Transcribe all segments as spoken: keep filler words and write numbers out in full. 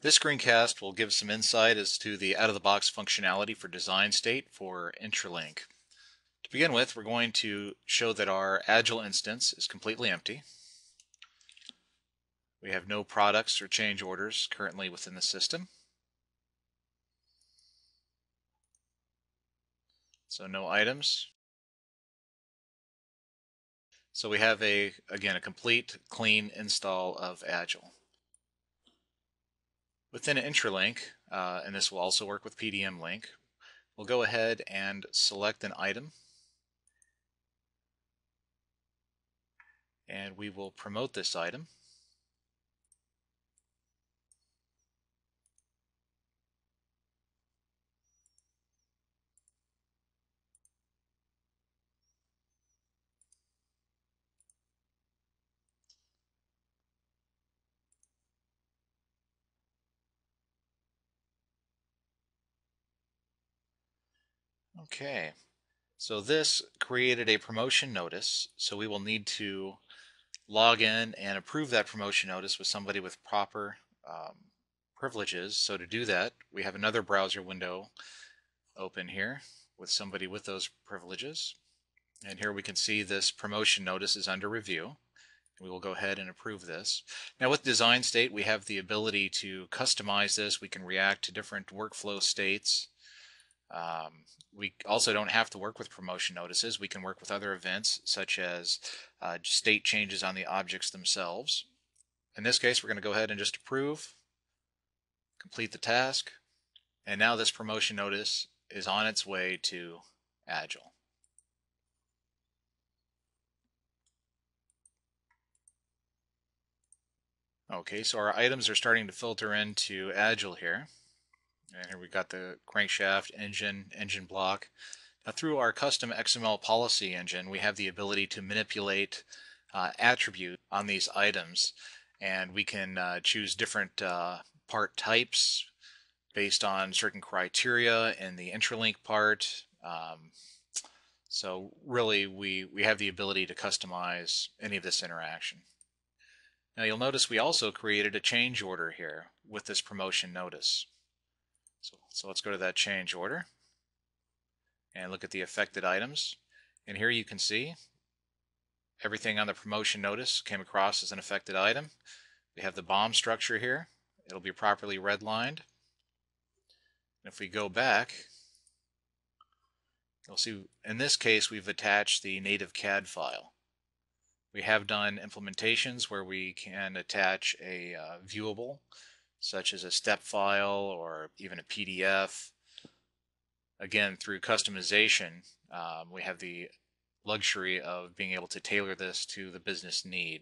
This screencast will give some insight as to the out-of-the-box functionality for DesignState for Intralink. To begin with, we're going to show that our Agile instance is completely empty. We have no products or change orders currently within the system. So no items. So we have a, again, a complete clean install of Agile. Within Intralink, uh, and this will also work with P D M Link, we'll go ahead and select an item. And we will promote this item. Okay, so this created a promotion notice, so we will need to log in and approve that promotion notice with somebody with proper um, privileges. So to do that, we have another browser window open here with somebody with those privileges. And here we can see this promotion notice is under review. We will go ahead and approve this. Now with DesignState, we have the ability to customize this. We can react to different workflow states. Um, we also don't have to work with promotion notices. We can work with other events such as uh, state changes on the objects themselves. In this case, we're going to go ahead and just approve, complete the task, and now this promotion notice is on its way to Agile. Okay, so our items are starting to filter into Agile here. And here we've got the crankshaft, engine, engine block. Now through our custom X M L policy engine, we have the ability to manipulate uh, attribute on these items. And we can uh, choose different uh, part types based on certain criteria in the Intralink part. Um, so really, we, we have the ability to customize any of this interaction. Now you'll notice we also created a change order here with this promotion notice. So, so let's go to that change order and look at the affected items. And here you can see everything on the promotion notice came across as an affected item. We have the B O M structure here. It'll be properly redlined. And if we go back, you'll see in this case we've attached the native C A D file. We have done implementations where we can attach a uh, viewable, such as a step file or even a P D F. Again, through customization, um, we have the luxury of being able to tailor this to the business need.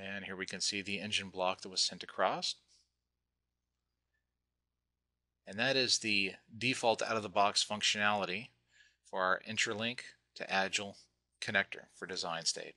And here we can see the engine block that was sent across. And that is the default out-of-the-box functionality for our Intralink to Agile connector for DesignState.